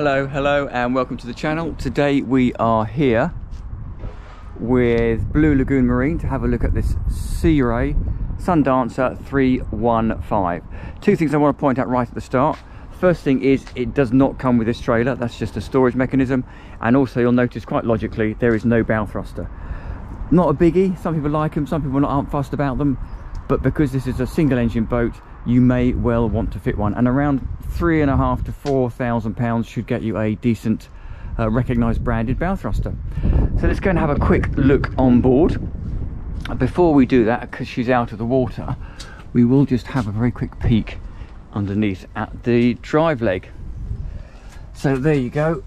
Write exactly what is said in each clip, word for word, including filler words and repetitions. Hello, hello and welcome to the channel. Today we are here with Blue Lagoon Marine to have a look at this Sea Ray Sundancer three one five. Two things I want to point out right at the start. First thing is it does not come with this trailer, that's just a storage mechanism, and also you'll notice quite logically there is no bow thruster. Not a biggie, some people like them, some people aren't fussed about them, but because this is a single engine boat you may well want to fit one, and around three and a half to four thousand pounds should get you a decent uh, recognized branded bow thruster. So let's go and have a quick look on board. Before we do that, because she's out of the water, we will just have a very quick peek underneath at the drive leg. So there you go,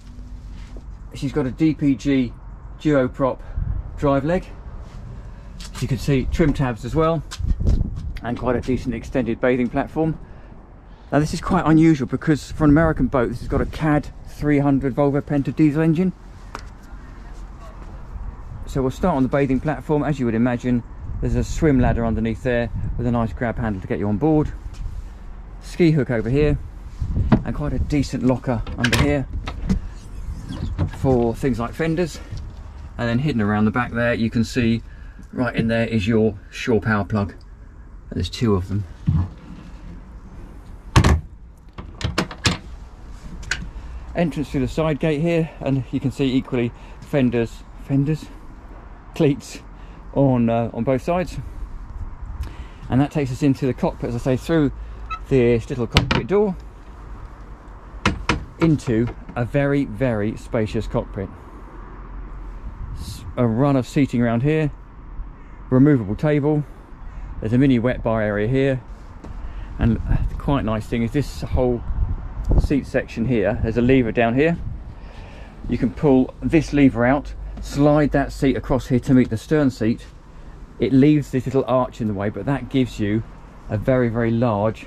she's got a D P G Duoprop drive leg. You can see trim tabs as well, and quite a decent extended bathing platform. Now this is quite unusual because for an American boat this has got a K A D three hundred Volvo Penta diesel engine. So we'll start on the bathing platform. As you would imagine, there's a swim ladder underneath there with a nice grab handle to get you on board. Ski hook over here, and quite a decent locker under here for things like fenders. And then hidden around the back there you can see right in there is your shore power plug. There's two of them. Entrance through the side gate here, and you can see equally fenders, fenders, cleats on uh, on both sides. And that takes us into the cockpit, as I say, through this little cockpit door into a very, very spacious cockpit. A run of seating around here, removable table. There's a mini wet bar area here, and the quite nice thing is this whole seat section here, there's a lever down here. You can pull this lever out, slide that seat across here to meet the stern seat. It leaves this little arch in the way, but that gives you a very, very large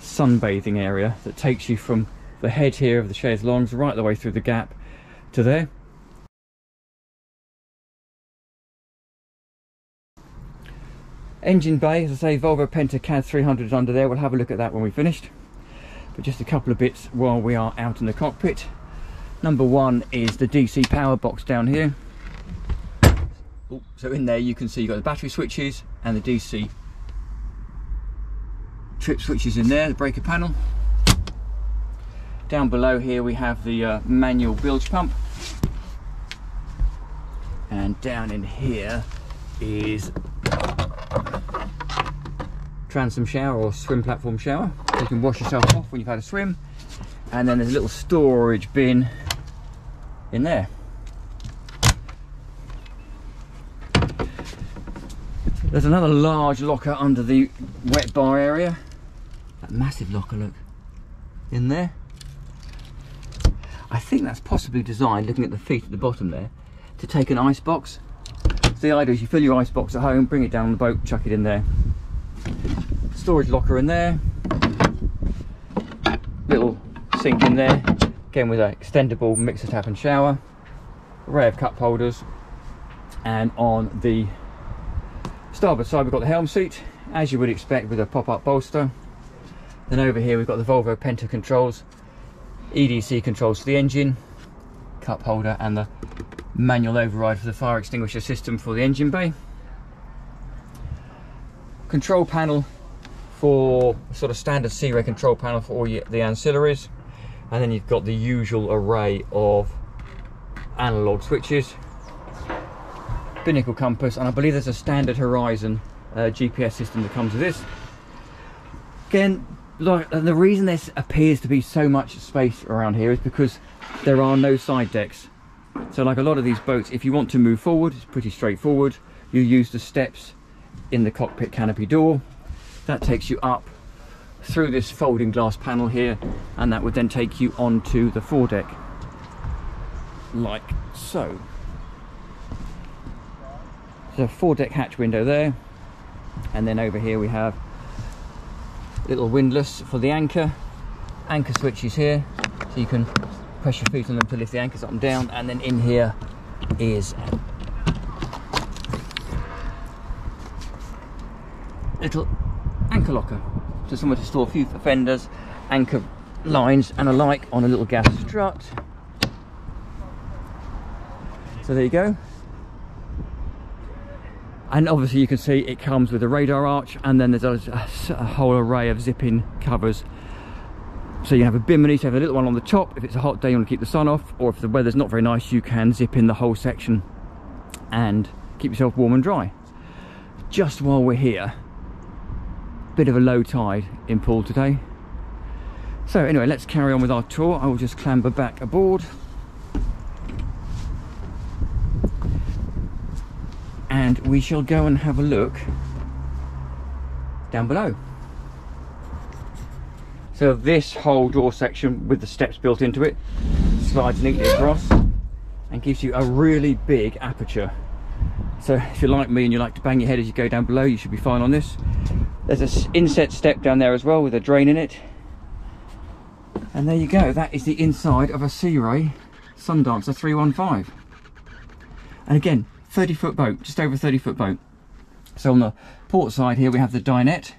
sunbathing area that takes you from the head here of the chaise longue right the way through the gap to there. Engine bay, as I say, Volvo Penta K A D three hundred is under there. We'll have a look at that when we've finished. But just a couple of bits while we are out in the cockpit. Number one is the D C power box down here. Ooh, so in there you can see you've got the battery switches and the D C trip switches in there, the breaker panel. Down below here we have the uh, manual bilge pump. And down in here is transom shower or swim platform shower. You can wash yourself off when you've had a swim, and then there's a little storage bin in there. There's another large locker under the wet bar area. That massive locker, look, in there. I think that's possibly designed, looking at the feet at the bottom there, to take an ice box. So the idea is you fill your ice box at home, bring it down on the boat, chuck it in there. Storage locker in there, little sink in there, again with an extendable mixer tap and shower, array of cup holders, and on the starboard side we've got the helm seat, as you would expect, with a pop-up bolster. Then over here we've got the Volvo Penta controls, E D C controls for the engine, cup holder, and the manual override for the fire extinguisher system for the engine bay. Control panel for sort of standard Sea Ray control panel for all the ancillaries, and then you've got the usual array of analog switches, binnacle compass, and I believe there's a standard horizon uh, G P S system that comes with this. Again, like, the reason this appears to be so much space around here is because there are no side decks. So like a lot of these boats, if you want to move forward, it's pretty straightforward. You use the steps in the cockpit canopy door that takes you up through this folding glass panel here, and that would then take you onto the foredeck like so. There's a foredeck hatch window there, and then over here we have little windlass for the anchor anchor switches here, so you can press your feet on them to lift the anchors up and down. And then in here is little anchor locker, so somewhere to store a few fenders, anchor lines and alike on a little gas strut. So there you go. And obviously you can see it comes with a radar arch, and then there's a, a whole array of zip-in covers. So you have a bimini, so you have a little one on the top if it's a hot day you want to keep the sun off, or if the weather's not very nice you can zip in the whole section and keep yourself warm and dry. Just while we're here, bit of a low tide in Poole today. So anyway, let's carry on with our tour. I will just clamber back aboard. And we shall go and have a look down below. So this whole door section with the steps built into it slides neatly across and gives you a really big aperture. So if you're like me and you like to bang your head as you go down below, you should be fine on this. There's an inset step down there as well with a drain in it. And there you go, that is the inside of a Sea Ray Sundancer three one five. And again, thirty foot boat, just over thirty foot boat. So on the port side here we have the dinette,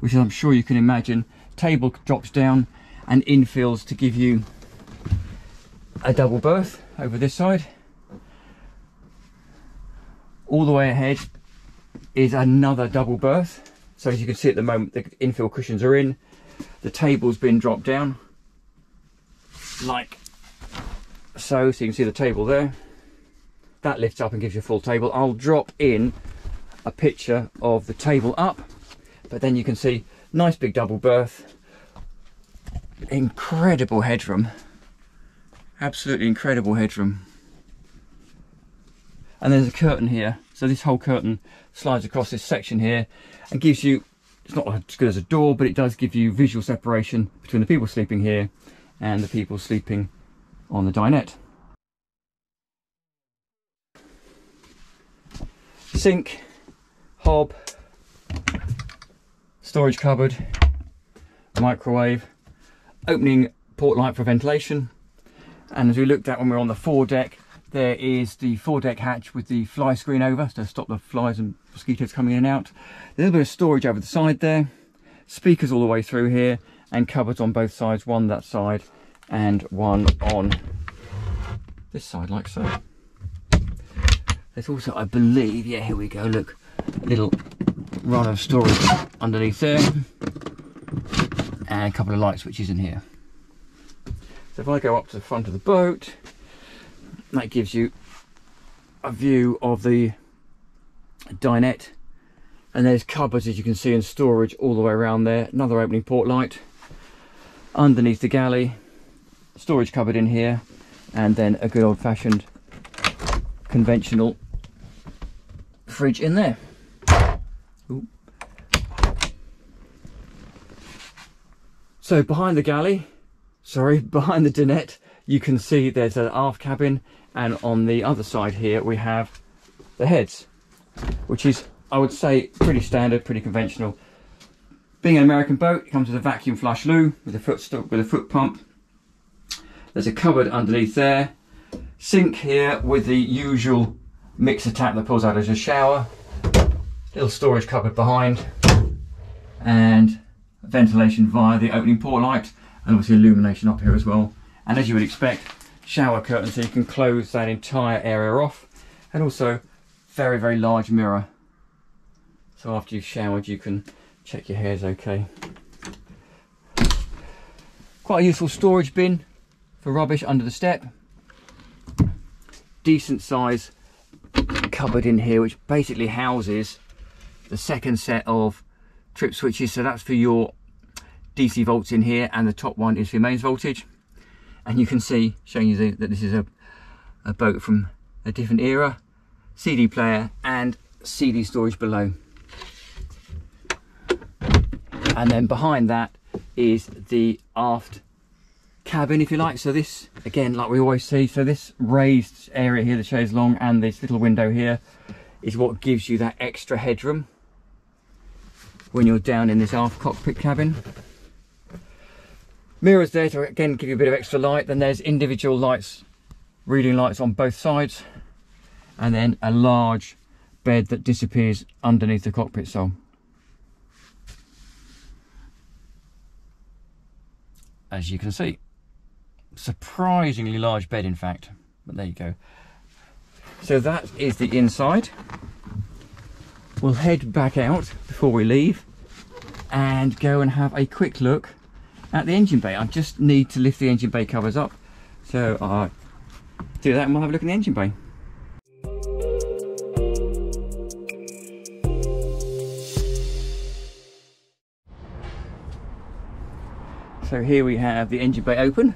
which I'm sure you can imagine. Table drops down and infills to give you a double berth over this side. All the way ahead is another double berth. So as you can see at the moment, the infill cushions are in, the table's been dropped down like so, so you can see the table there. That lifts up and gives you a full table. I'll drop in a picture of the table up, but then you can see nice big double berth, incredible headroom, absolutely incredible headroom. And there's a curtain here, so this whole curtain slides across this section here and gives you, it's not as good as a door, but it does give you visual separation between the people sleeping here and the people sleeping on the dinette. Sink, hob, storage cupboard, microwave, opening port light for ventilation. And as we looked at when we were on the foredeck, there is the foredeck hatch with the fly screen over to stop the flies and mosquitoes coming in and out. A little bit of storage over the side there, speakers all the way through here, and cupboards on both sides, one that side and one on this side like so. There's also, I believe, yeah, here we go, look, a little run of storage underneath there and a couple of light switches in here. So if I go up to the front of the boat, that gives you a view of the dinette, and there's cupboards, as you can see, and storage all the way around there. Another opening port light underneath the galley, storage cupboard in here, and then a good old-fashioned conventional fridge in there. Ooh. So behind the galley, sorry, behind the dinette, you can see there's an aft cabin, and on the other side here we have the heads, which is, I would say, pretty standard, pretty conventional. Being an American boat, it comes with a vacuum flush loo with a foot with a foot pump. There's a cupboard underneath there, sink here with the usual mixer tap that pulls out as a shower, little storage cupboard behind, and ventilation via the opening port light, and obviously illumination up here as well. And as you would expect, shower curtain, so you can close that entire area off, and also very, very large mirror. So after you've showered, you can check your hair's okay. Quite a useful storage bin for rubbish under the step. Decent size cupboard in here, which basically houses the second set of trip switches. So that's for your D C volts in here, and the top one is for your mains voltage. And you can see, showing you the, that this is a, a boat from a different era. C D player and C D storage below. And then behind that is the aft cabin, if you like. So this, again, like we always see, so this raised area here, the chaise longue, and this little window here is what gives you that extra headroom when you're down in this aft cockpit cabin. Mirrors there to again give you a bit of extra light. Then there's individual lights, reading lights on both sides, and then a large bed that disappears underneath the cockpit sole. as you can see. Surprisingly large bed, in fact, but there you go. So that is the inside. We'll head back out before we leave and go and have a quick look at the engine bay. I just need to lift the engine bay covers up, so I'll do that and we'll have a look in the engine bay. So here we have the engine bay open,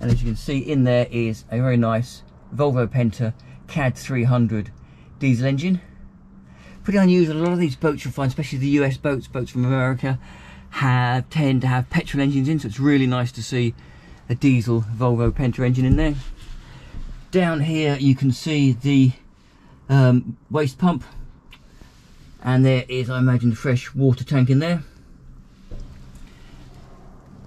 and as you can see in there is a very nice Volvo Penta K A D three hundred diesel engine. Pretty unusual. A lot of these boats you'll find, especially the U S boats, boats from America, have tend to have petrol engines in, so it's really nice to see a diesel Volvo Penta engine in there. Down here you can see the um, waste pump, and there is, I imagine, a fresh water tank in there.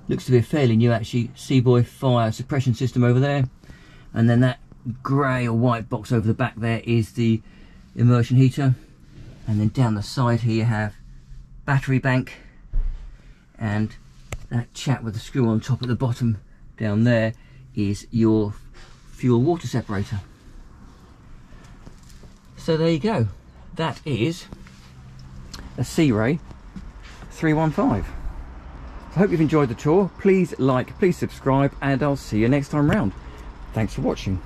Looks to be a fairly new, actually, Seaboy fire suppression system over there. And then that grey or white box over the back there is the immersion heater. And then down the side here you have battery bank, and that chat with the screw on top at the bottom down there is your fuel water separator. So there you go. That is a Sea Ray three one five. I hope you've enjoyed the tour. Please like, please subscribe, and I'll see you next time round. Thanks for watching.